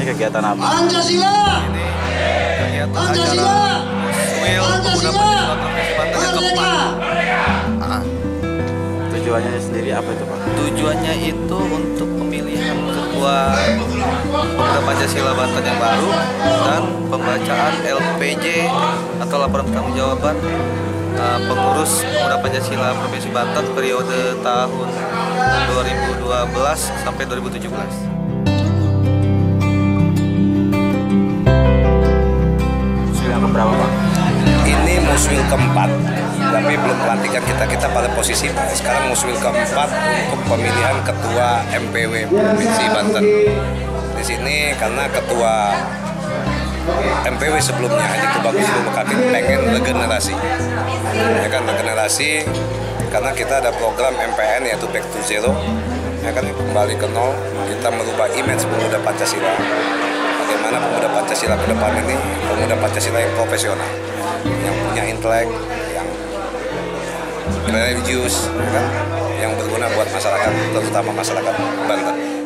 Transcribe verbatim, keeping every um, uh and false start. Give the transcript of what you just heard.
Ini kegiatan apa? Pancasila. Ini kegiatan Pancasila. Muswil Pemuda Pancasila Pancasila keempat. Ah. Tujuannya sendiri apa itu, Pak? Tujuannya itu untuk pemilihan ketua Pemuda Pancasila Banten yang baru dan pembacaan L P J atau laporan pertanggungjawaban Uh, pengurus Pemuda Pancasila Provinsi Banten periode tahun dua ribu dua belas sampai dua ribu tujuh belas. Muswil yang keberapa, Pak? Ini muswil keempat, tapi belum pelantikan kita kita pada posisi sekarang muswil keempat untuk pemilihan ketua M P W Provinsi Banten. Di sini karena ketua M P W sebelumnya Haji Kubagus Bekatin pengen regenerasi, ya kan, regenerasi karena kita ada program M P N yaitu Back to Zero, ya kan, kembali ke nol. Kita merubah image pemuda Pancasila, bagaimana pemuda Pancasila ke depan ini, pemuda Pancasila yang profesional, yang punya intelek, yang religius, ya kan, yang berguna buat masyarakat, terutama masyarakat Banten.